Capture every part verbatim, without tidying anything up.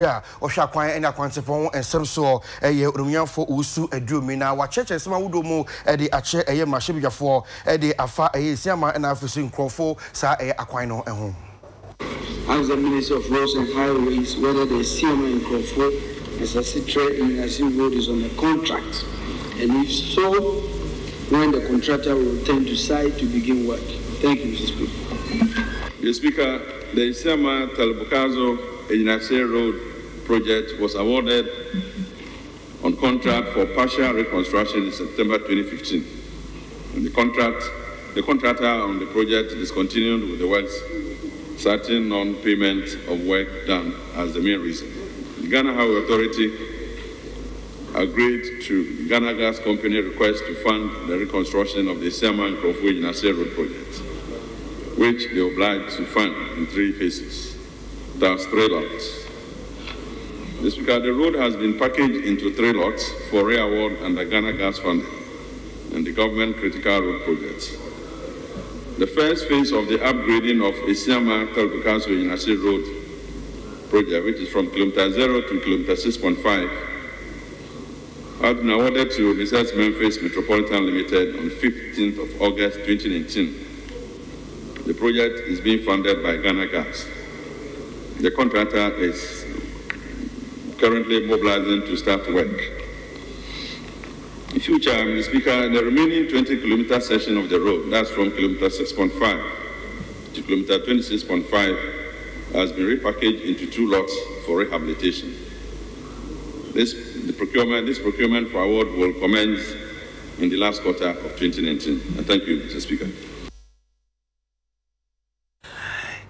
Yeah, Osha Kwan and Aquansipon and some saw a year for Usu and Drumina, what churches Maudomo, Eddie Ache, a year Mashibia for Eddie Afa, a Asiama and Affisin Nkroful, Sa Aquino and home. As the Minister of Roads and Highways, whether the Asiama and Nkroful as a citrate in Asim Road is on the contract, and if so, when the contractor will return to site to begin work. Thank you, Mister Speaker. Mister Speaker, the Asiama Telbukasu-Inasi Road project was awarded on contract for partial reconstruction in September twenty fifteen. And the contract, the contractor on the project discontinued with the works, citing non-payment of work done as the main reason. The Ghana Highway Authority agreed to the Ghana Gas Company request to fund the reconstruction of the Asiama Nkroful-Inasi Road project, which they obliged to fund in three phases, thus three lots. Mister Speaker, the road has been packaged into three lots for re-award under Ghana Gas funding and the government critical road projects. The first phase of the upgrading of Asiama Telbukasu-Inasi Road project, which is from kilometer zero to kilometer six point five, has been awarded to Research Memphis Metropolitan Limited on fifteenth of August twenty nineteen. The project is being funded by Ghana Gas. The contractor is currently mobilizing to start work. In future, Mister Speaker, the remaining twenty kilometer section of the road, that's from kilometer six point five to kilometer twenty-six point five, has been repackaged into two lots for rehabilitation. This the procurement, this procurement for award will commence in the last quarter of twenty nineteen. And thank you, Mister Speaker.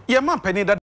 Yeah, man, Penny, that